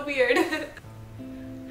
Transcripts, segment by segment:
so weird.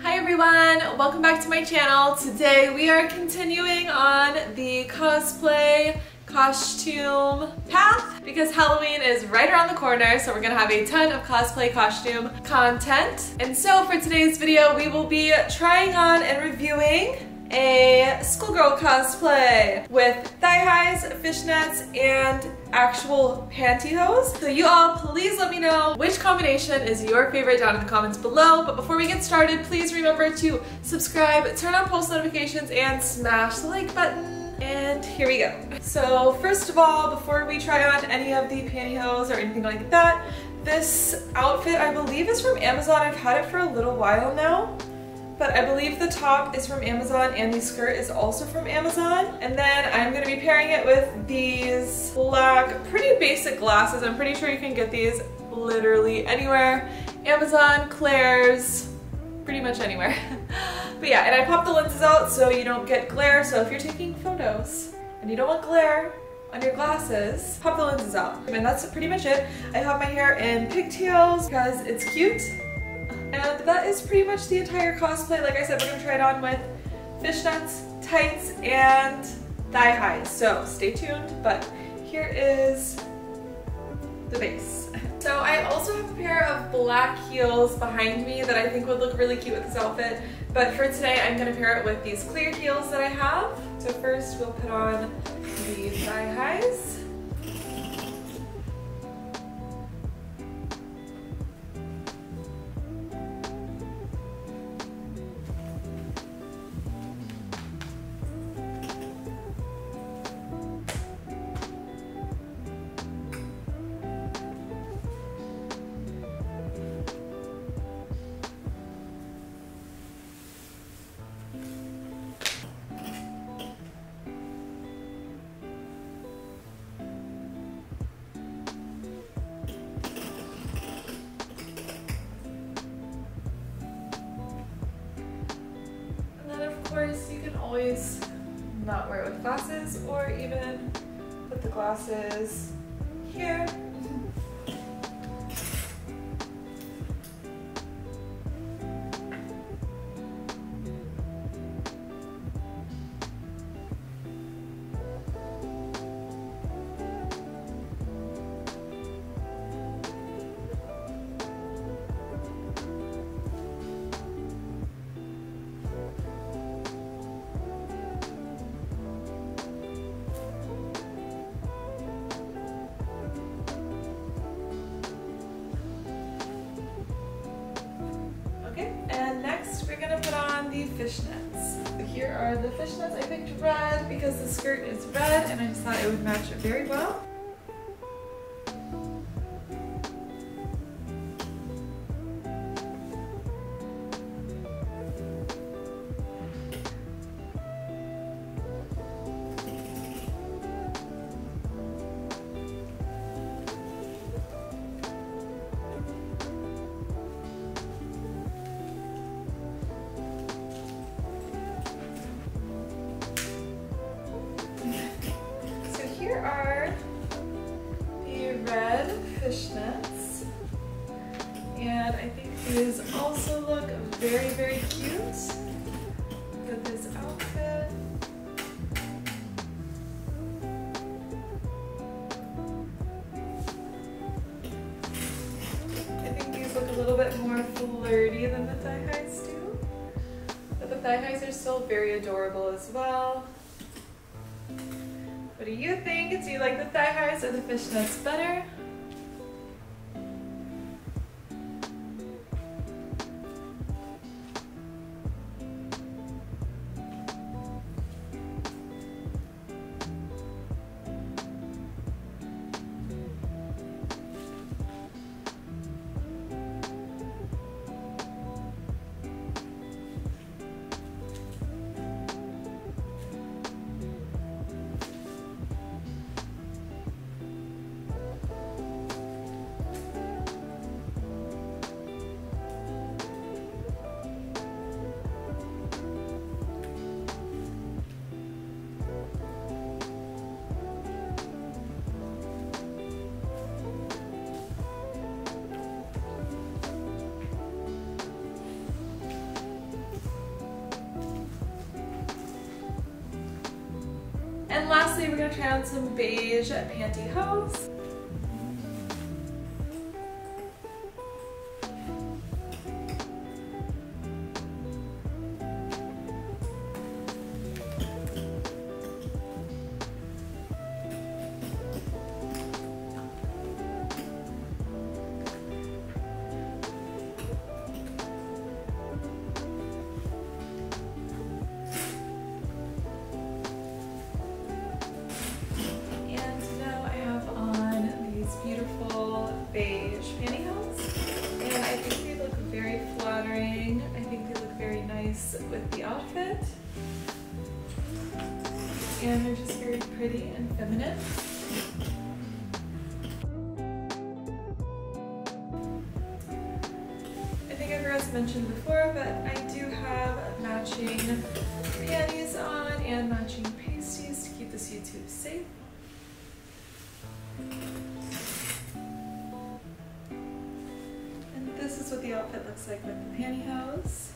Hi everyone, welcome back to my channel. Today we are continuing on the cosplay costume path because Halloween is right around the corner, so we're gonna have a ton of cosplay costume content. And so for today's video, we will be trying on and reviewing a schoolgirl cosplay with thigh highs, fishnets, and actual pantyhose. So you all, please let me know which combination is your favorite down in the comments below. But before we get started, please remember to subscribe, turn on post notifications, and smash the like button. And here we go. So first of all, before we try on any of the pantyhose or anything like that, this outfit I believe is from Amazon. I've had it for a little while now, but I believe the top is from Amazon and the skirt is also from Amazon. And then I'm gonna be pairing it with these black, pretty basic glasses. I'm pretty sure you can get these literally anywhere. Amazon, Claire's, pretty much anywhere. But yeah, and I popped the lenses out so you don't get glare. So if you're taking photos and you don't want glare on your glasses, pop the lenses out. And that's pretty much it. I have my hair in pigtails because it's cute. And that is pretty much the entire cosplay. Like I said, we're gonna try it on with fishnets, tights, and thigh highs. So stay tuned, but here is the base. So I also have a pair of black heels behind me that I think would look really cute with this outfit. But for today, I'm gonna pair it with these clear heels that I have. So first, we'll put on the thigh highs. You can always not wear it with glasses or even put the glasses here. Fishnets. So here are the fishnets. I picked red because the skirt is red and I just thought it would match it very well. Fishnets, and I think these also look very, very cute with this outfit. I think these look a little bit more flirty than the thigh highs do, but the thigh highs are still very adorable as well. What do you think? Do you like the thigh highs or the fishnets better? lastly, we're going to try on some beige pantyhose. With the outfit, and they're just very pretty and feminine. I think I've already mentioned before, but I do have matching panties on and matching pasties to keep this YouTube safe. And this is what the outfit looks like with the pantyhose.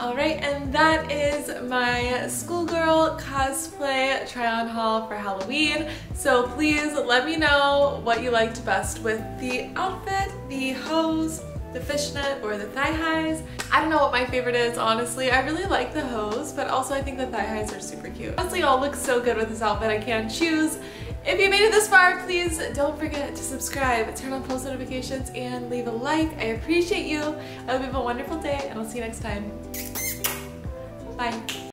Alright, and that is my schoolgirl cosplay try-on haul for Halloween. So please let me know what you liked best with the outfit, the hose, the fishnet, or the thigh highs. I don't know what my favorite is, honestly. I really like the hose, but also I think the thigh highs are super cute. Honestly, it all looks so good with this outfit, I can't choose. If you made it this far, please don't forget to subscribe, turn on post notifications, and leave a like. I appreciate you. I hope you have a wonderful day, and I'll see you next time. Bye.